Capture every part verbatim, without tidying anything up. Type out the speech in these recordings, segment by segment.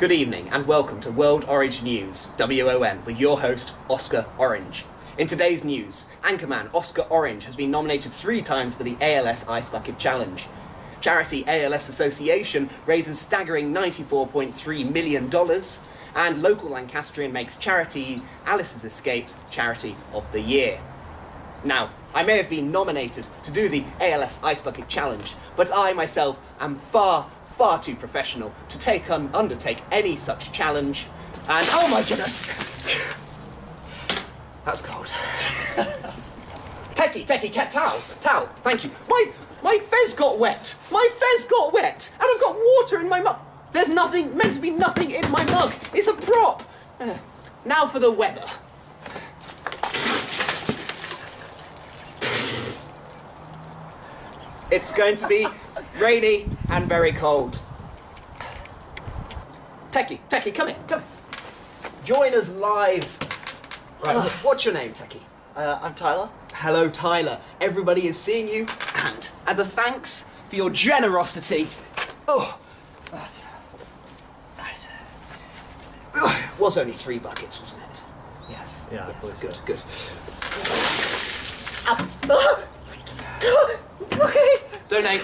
Good evening and welcome to World Orange News, W O N, with your host, Oscar Orange. In today's news, anchorman Oscar Orange has been nominated three times for the A L S Ice Bucket Challenge. Charity A L S Association raises staggering ninety-four point three million dollars, and local Lancastrian makes charity Alice's Escapes Charity of the Year. Now, I may have been nominated to do the A L S Ice Bucket Challenge, but I myself am far, far too professional to take on, undertake any such challenge, and oh my goodness! That's cold. Techie, techie, cat, towel, towel, thank you. My, my fez got wet! My fez got wet! And I've got water in my mug! There's nothing, meant to be nothing in my mug! It's a prop! Now for the weather. It's going to be rainy and very cold. Techie, Techie, come in, come in. Join us live. Right, what's your name, Techie? Uh, I'm Tyler. Hello, Tyler. Everybody is seeing you, and as a thanks for your generosity. Oh, it was only three buckets, wasn't it? Yes. Yeah. Yes. Good. So. Good. Ah. Okay. Donate.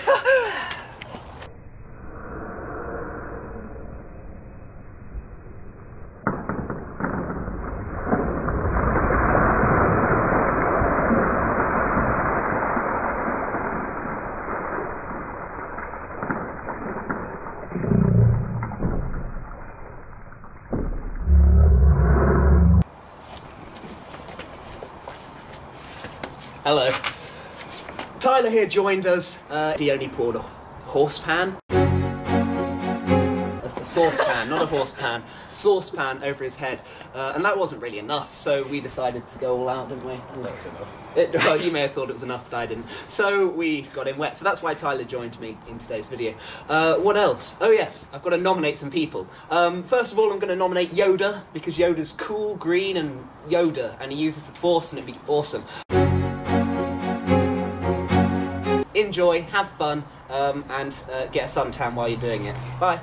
Hello. Tyler here joined us. Uh, he only poured a horsepan. That's a saucepan, not a horsepan. Saucepan over his head, uh, and that wasn't really enough. So we decided to go all out, didn't we? That's enough. It, well, you may have thought it was enough, but I didn't. So we got him wet. So that's why Tyler joined me in today's video. Uh, what else? Oh yes, I've got to nominate some people. Um, first of all, I'm going to nominate Yoda because Yoda's cool, green, and Yoda, and he uses the Force, and it'd be awesome. Enjoy, have fun, um, and uh, get a suntan while you're doing it. Bye.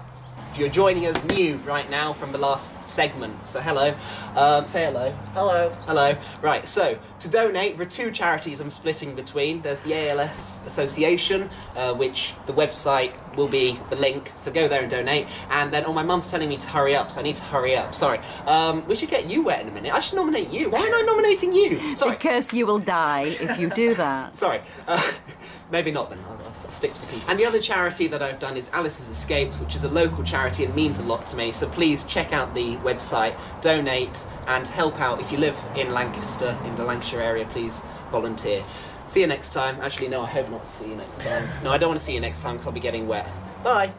You're joining us new right now from the last segment, so hello. Um, say hello. Hello. Hello. Right, so to donate, there are two charities I'm splitting between. There's the A L S Association, uh, which the website will be the link, so go there and donate. And then, oh, my mum's telling me to hurry up, so I need to hurry up. Sorry. Um, we should get you wet in a minute. I should nominate you. Why am I nominating you? Sorry. Because you will die if you do that. Sorry. Uh, Maybe not then, I'll, I'll stick to the piece. And the other charity that I've done is Alice's Escapes, which is a local charity and means a lot to me, so please check out the website, donate, and help out. If you live in Lancaster, in the Lancashire area, please volunteer. See you next time. Actually, no, I hope not to see you next time. No, I don't want to see you next time because I'll be getting wet. Bye!